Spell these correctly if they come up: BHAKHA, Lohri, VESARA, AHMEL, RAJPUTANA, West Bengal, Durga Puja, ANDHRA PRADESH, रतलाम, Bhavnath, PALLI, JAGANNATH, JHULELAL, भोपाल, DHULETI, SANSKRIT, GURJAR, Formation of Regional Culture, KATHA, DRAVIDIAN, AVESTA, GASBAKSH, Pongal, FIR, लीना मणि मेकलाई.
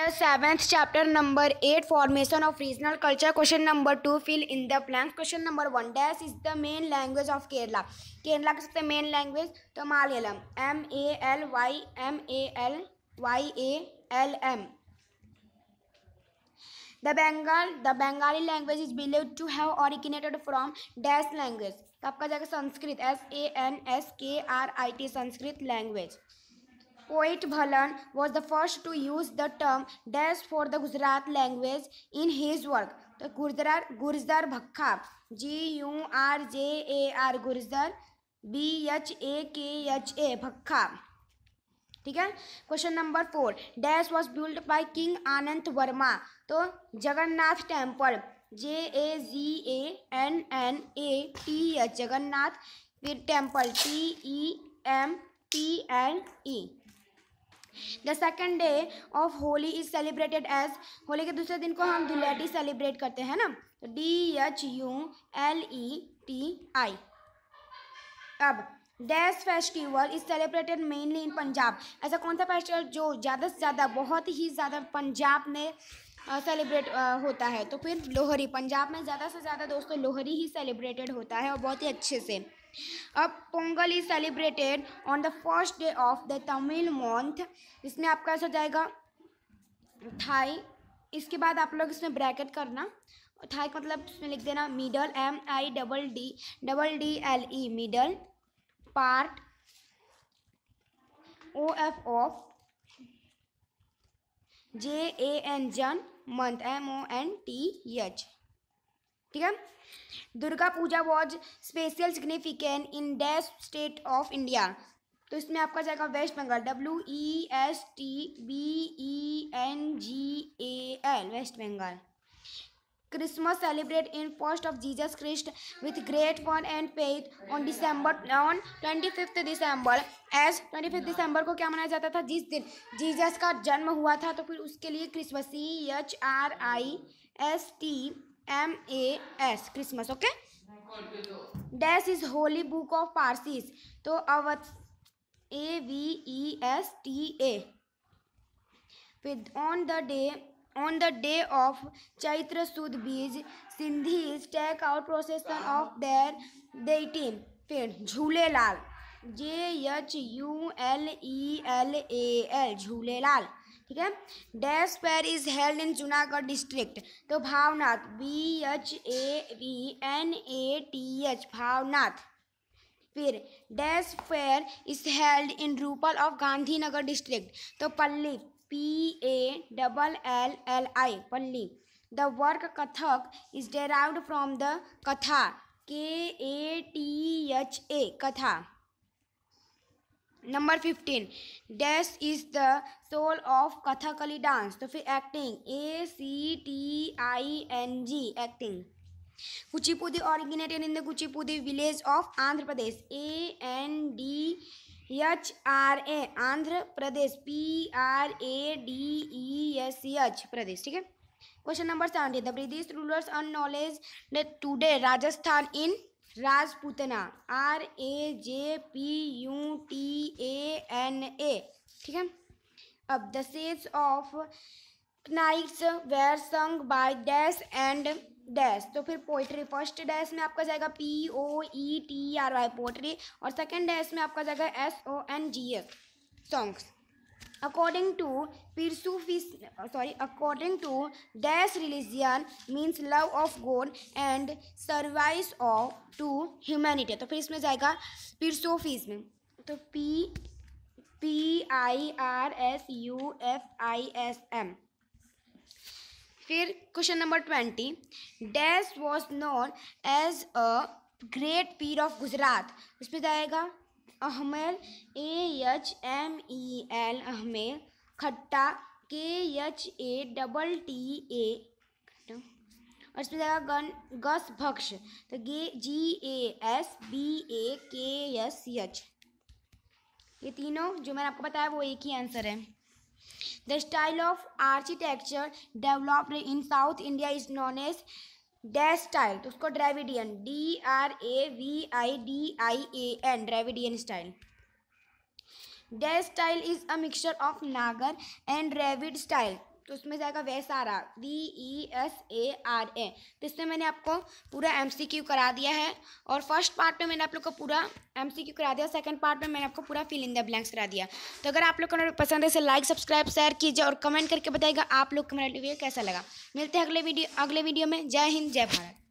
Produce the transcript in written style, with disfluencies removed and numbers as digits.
Under 7th chapter number 8 formation of regional culture. Question number 2 fill in the blanks. Question number 1 dash is the main language of Kerala. Kerala का सबसे main language तो Malayalam, MALYALM। The Bengali language is believed to have originated from dash language, तो आपका जाएगा Sanskrit, SANSKRIT Sanskrit language. Poet Bhalan was the first to use the term dash for the Gujarat language in his work, तो Gurjar Bhakha, GURJAR Gurjar, BHAKHA Bhakha, ठीक है। Question number 4 dash was build by king Anand Varma, तो Jagannath temple, JAGANNATH Jagannath, फिर temple, TEMPLE। The second day of Holi is celebrated as, Holi के दूसरे दिन को हम धुलेटी सेलिब्रेट करते हैं ना, तो DHULETI। अब dash festival is celebrated mainly in Punjab, ऐसा कौन सा फेस्टिवल जो ज़्यादा से ज़्यादा बहुत ही ज़्यादा पंजाब में सेलिब्रेट होता है, तो फिर लोहरी। पंजाब में ज़्यादा से ज़्यादा दोस्तों लोहरी ही सेलिब्रेटेड होता है और बहुत ही अच्छे से। अब Pongal is celebrated on the first day of the Tamil month, इसमें आपका ऐसा जाएगा थाई, इसके बाद आप लोग इसमें ब्रैकेट करना, थाई मतलब इसमें लिख देना middle, MIDDLE middle part, OF JAN Jan month, MONTH, ठीक है। Durga Puja was special significant in dash state of India, तो इसमें आपका जाएगा West Bengal, WEST BENGAL West Bengal. Christmas celebrate in first of Jesus Christ with great fun and faith on twenty fifth December as, 25 दिसंबर को क्या मनाया जाता था, जिस दिन जीसस का जन्म हुआ था, तो फिर उसके लिए Christmas, CHRISTMAS Christmas, okay. Dash is holy book of Parsis, तो अवध, AVESTA। फिर on the day of Chaitra Sud Beej Sindhis take out procession of their deity, फिर झूलेलाल, JHULELAL झूलेलाल, ठीक है। Dash fair is held in Junagadh district, तो भावनाथ, BHAVNATH भावनाथ। फिर dash fair is held in Rupal of Gandhinagar district, तो पल्ली, PALLI पल्ली। The work Kathak is derived from the कथा, KATHA katha. Number 15 dash is the soul of Kathakali dance, तो फिर acting, ACTING acting. Kuchipudi originated in the Kuchipudi village of Andhra Pradesh, ANDHRA Andhra Pradesh, PRADESH Pradesh, ठीक है। Question number 17 the British rulers acknowledge today Rajasthan in Rajputana, RAJPUTANA, ठीक है। अब the sage of knights were sung by dash and dash, तो फिर poetry. First dash में आपका जाएगा POETRY पोइट्री, और सेकंड डैश में आपका जाएगा SONGS songs. According to dash religion means love of God and service of to humanity, तो फिर इसमें जाएगा फिर सूफिज्म, तो PIRSUFISM। फिर question number 20 dash was known as a great Pir of Gujarat, इसमें जाएगा अहमेल, AHMEL अहमेल, खट्टा, KHATTA, और इसमें जाएगा गस भक्ष, तो GASBAKSH। ये तीनों जो मैंने आपको बताया वो एक ही आंसर है। The style of architecture developed in South India is known as dash style, तो उसको Dravidian, DRAVIDIAN Dravidian style. Dash style is a mixture of Nagar and Dravid style, तो उसमें जाएगा वैसारा, VESARA। तो इसमें मैंने आपको पूरा MCQ करा दिया है और फर्स्ट पार्ट में मैंने आप लोग को पूरा MCQ करा दिया, सेकंड पार्ट में मैंने आपको पूरा फिल इन द ब्लैंक्स करा दिया। तो अगर आप लोग को पसंद है इसे लाइक सब्सक्राइब शेयर कीजिए और कमेंट करके बताइएगा आप लोग को मेरा वीडियो कैसा लगा। मिलते हैं अगले वीडियो में। जय हिंद जय भारत।